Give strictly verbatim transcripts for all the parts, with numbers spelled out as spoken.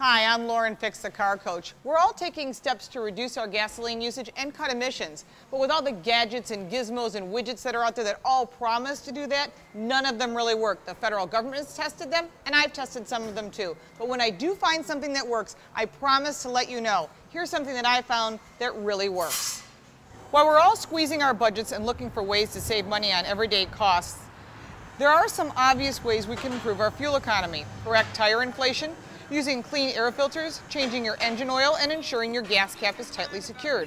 Hi, I'm Lauren Fix, the Car Coach. We're all taking steps to reduce our gasoline usage and cut emissions. But with all the gadgets and gizmos and widgets that are out there that all promise to do that, none of them really work. The federal government has tested them, and I've tested some of them too. But when I do find something that works, I promise to let you know. Here's something that I found that really works. While we're all squeezing our budgets and looking for ways to save money on everyday costs, there are some obvious ways we can improve our fuel economy. Correct tire inflation, using clean air filters, changing your engine oil, and ensuring your gas cap is tightly secured.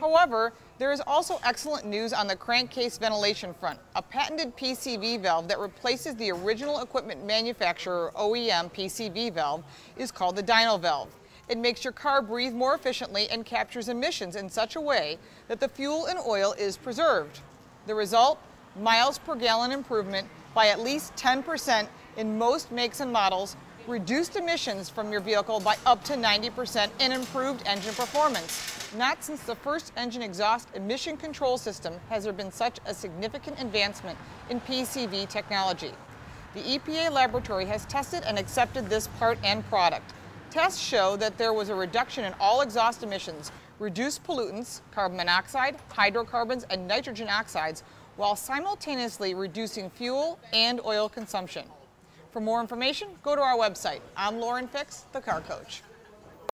However, there is also excellent news on the crankcase ventilation front, a patented P C V valve that replaces the original equipment manufacturer O E M P C V valve is called the DynoValve. It makes your car breathe more efficiently and captures emissions in such a way that the fuel and oil is preserved. The result? Miles per gallon improvement by at least ten percent in most makes and models, reduced emissions from your vehicle by up to ninety percent, and improved engine performance. Not since the first engine exhaust emission control system has there been such a significant advancement in P C V technology. The E P A laboratory has tested and accepted this part and product. Tests show that there was a reduction in all exhaust emissions, reduced pollutants, carbon monoxide, hydrocarbons, and nitrogen oxides, while simultaneously reducing fuel and oil consumption. For more information, go to our website. I'm Lauren Fix, the Car Coach.